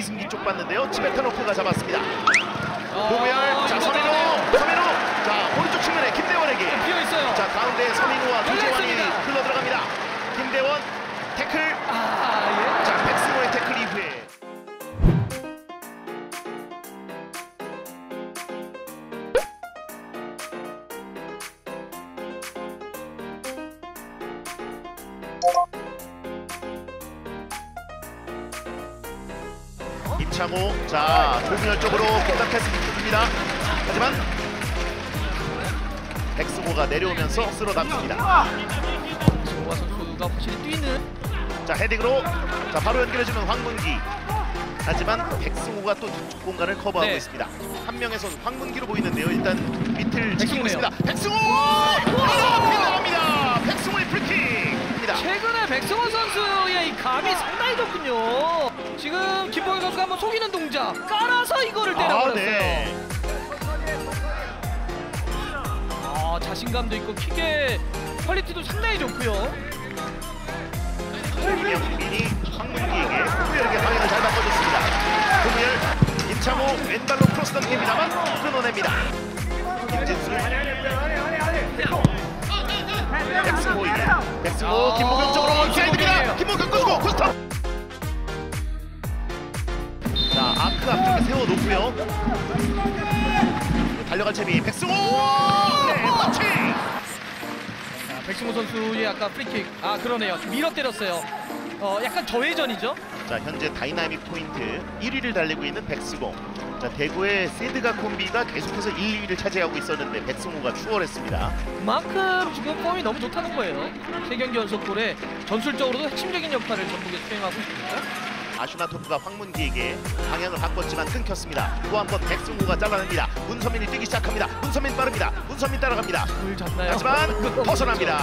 이승기 쪽 봤는데요. 치베타노프가 잡았습니다. 고무열, 자 서민우, 자 오른쪽 측면에 김대원에게 비어있어요. 자 가운데 서민우와 조재환이 흘러 들어갑니다. 김대원 태클, 예. 자 백승호의 태클 이후에. 임창호, 자 고무열 쪽으로 공략했습니다. 하지만 백승호가 내려오면서 쓸어 담습니다. 백승호 선수가 확실히 뛰는, 자 헤딩으로, 자 바로 연결해주는 황문기. 하지만 백승호가 또 뒤쪽 공간을 커버하고 있습니다. 한 명에선 황문기로 보이는데요. 일단 밑을 지키고 있습니다. 백승호! 나갑니다. 백승호의 프리킥입니다. 최근에 백승호 선수의 이 감이 상당히 좋군요. 지금 김보경 선수가 한번 속이는 동작 깔아서 이거를 때려버렸어요. 자신감도 있고 킥의 퀄리티도 상당히 좋고요. 김영민이 황문기에게 고무열에게 방향을 잘 바꿔줬습니다. 고무열, 임창호 왼발로 크로스 던집니다만 끊어냅니다. 김진수, 백승호, 김보경 쪽으로 원사이드입니다. 김보경 끊고 코스터. 자, 아크 앞쪽에 세워놓고요. 달려갈 채비 백승호! 네, 터치! 자, 백승호 선수의 아까 프리킥. 아, 그러네요. 밀어 때렸어요. 약간 저회전이죠? 자, 현재 다이나믹 포인트 1위를 달리고 있는 백승호. 자, 대구의 세드가 콤비가 계속해서 1, 2위를 차지하고 있었는데 백승호가 추월했습니다. 그만큼 지금 폼이 너무 좋다는 거예요. 3경기 연속 골에 전술적으로도 핵심적인 역할을 전북에 수행하고 있습니다. 아슈나토프가 황문기에게 방향을 바꿨지만 끊겼습니다. 또 한 번 백승호가 잘라냅니다. 문선민이 뛰기 시작합니다. 문선민 빠릅니다. 문선민 따라갑니다. 하지만 벗어납니다.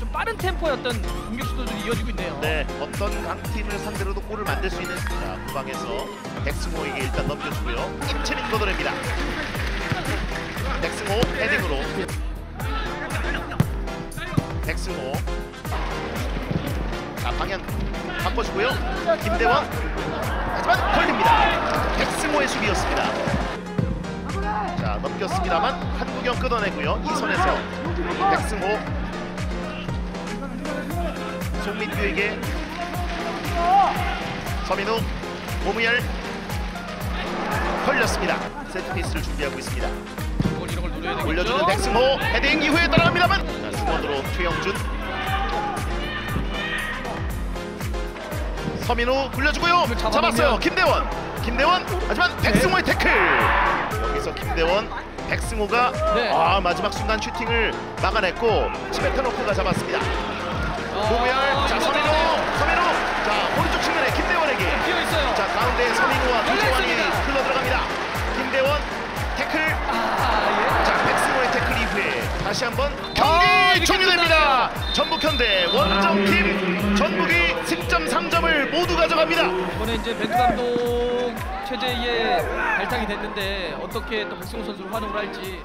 좀 빠른 템포였던 공격 시도들이 이어지고 있네요. 네, 어떤 강팀을 상대로도 골을 만들 수 있는, 자, 후방에서 백승호에게 일단 넘겨주고요. 김채민 걷어냅니다. 백승호 헤딩으로. 백승호. 자, 방향. 바꿔주고요. 김대원, 하지만 걸립니다. 백승호의 수비였습니다. 자, 넘겼습니다만 한국영 끊어내고요. 이 선에서 백승호, 송민규에게 서민우, 고무열, 걸렸습니다. 세트피스를 준비하고 있습니다. 올려주는 백승호, 헤딩 이후에 따라갑니다만, 자, 수원으로 최영준, 서민우 굴려주고요. 잡았어요. 김대원. 하지만 백승호의 태클. 여기서 김대원, 백승호가 마지막 순간 슈팅을 막아냈고 치베타노프가 잡았습니다. 고무열, 자 서민우. 자 오른쪽 측면에 김대원에게. 자 가운데 서민우와 조재환이 흘러 들어갑니다. 김대원 태클. 자 백승호의 태클 이후에 다시 한번 경기 종료됩니다. 전북현대 원정팀 전북이 10.3점을 모두 가져갑니다. 이번에 이제 벤투 감독 체제에 발탁이 됐는데 어떻게 또 백승호 선수를 활용을 할지.